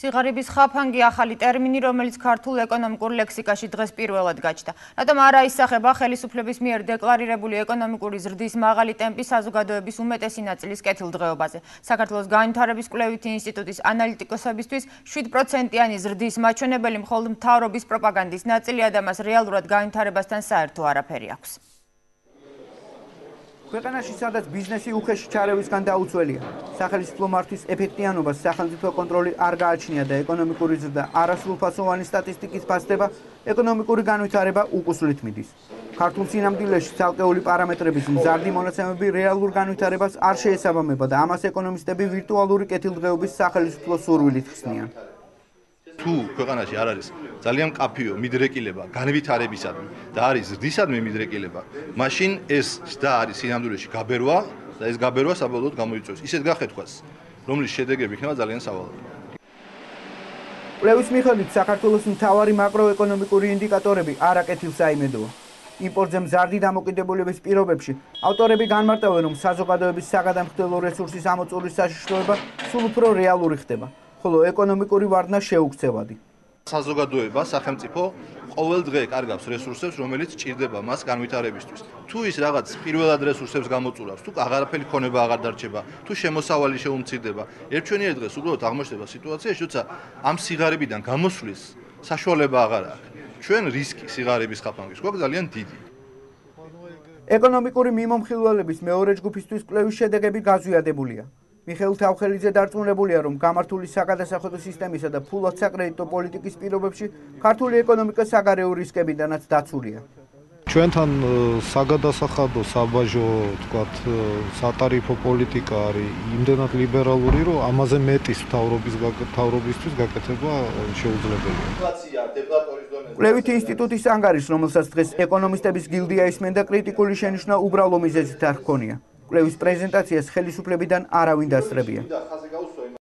სიღარიბის ხაფანგი ახალი ტერმინი, რომელიც ქართულ ეკონომიკურ ლექსიკაში დღეს პირველად გაჩნდა. რადგან არ აისახება ხელისუფლების მიერ დეკლარირებული ეკონომიკური ზრდის მაღალი ტემპი საზოგადოების უმეტესი ნაწილის კეთილდღეობაზე. საქართველოს განვითარების კვლევითი ინსტიტუტის ანალიტიკოსებისთვის 7%-იანი ზრდის მაჩვენებელი მხოლოდ მთავრობის პროპაგანდის ნაწილია და მას რეალურად განვითარებასთან საერთო არაფერი აქვს. ქვეყანაში სადაც ბიზნესი უხეში ჩარევისგან დაუცველია. Სახელმწიფო მართვის ეფექტიანობას სახელმწიფო კონტროლი არ გააჩნია და ეკონომიკური ზრდა არასრულფასოვანი სტატისტიკის ფასდება, ეკონომიკური განვითარება უკუსლით მიდის. ქართულ სინამდვილეში ცალკეული პარამეტრების მზარდი მონაცემები რეალურ განვითარებას არ შეესაბამება და ამას ეკონომისტები ვირტუალური კეთილდღეობის სახელმწიფო სურვილით ხსნიან. თუ ქვეყანაში არ არის ძალიან კაფეო მიდრეკილება განვითარებისადმი და არის ზრდისადმი მიდრეკილება მაშინ ეს ზრდა არის სინამდვილეში გაბერვა და ეს გაბერვა საბოლოოდ გამოიწვევს ისეთ გახეთქვას რომლის შედეგები იქნება ძალიან სავალდებულო კვლევის მიხედვით საქართველოს მთავარი მაკროეკონომიკური ინდიკატორები არ აკეთებს აიმედოა იმპორტზე მზარდი დამოკიდებულების პირობებში ავტორები განმარტავენ რომ საზოგადოების საგადამხდელო რესურსის ამოწურვის საშიშროება სულ უფრო რეალური ხდება ხოლო ეკონომიკური ვარდნა შეუქცევადი. Საზოგადოება, სახელმწიფო ყოველ დღე კარგავს რესურსებს, რომელიც ჭირდება მას განვითარებისთვის. Თუ ის რაღაც პირველად რესურსებს გამოწურავს, თუ აღარაფერი ქონება აღარ დარჩება, თუ შემოსავალი შეუმცირდება, ერთჩვენიერ დღეს უბრალოდ აღმოჩნდება სიტუაცია, როცა ამ სიგარებიდან გამოსვლის საშუალება აღარ აქვს. ჩვენ რისკი სიგარების ხაფანგის გვაქვს ძალიან დიდი. ეკონომიკური მიმოხილველების მეორე ჯგუფისთვის კვლევის შედეგები გაზვიადებულია. მიხეილ თავხელიძე დარწმუნებულია, რომ გამართული საგადასახადო სისტემისა და ფულად საკრედიტო პოლიტიკის პირობებში ქართული ეკონომიკა საგარეო რისკებიდანაც დაცულია. Ჩვენთან საგადასახადო საბაჟო, თქვათ, სატარიფო პოლიტიკა არის იმდენად ლიბერალური, რომ ამაზე მეტის მთავრობისთვის გაკეთება შეუძლებელია. კვლევითი ინსტიტუტის ანგარიშს, რომელსაც დღეს ეკონომისტების გილდია ისმენდა, კრიტიკული შენიშვნა უბრალო მიზეზით არ ჰქონია. კვლევის პრეზენტაციას ხელისუფლებიდან არავინ დასწრებია.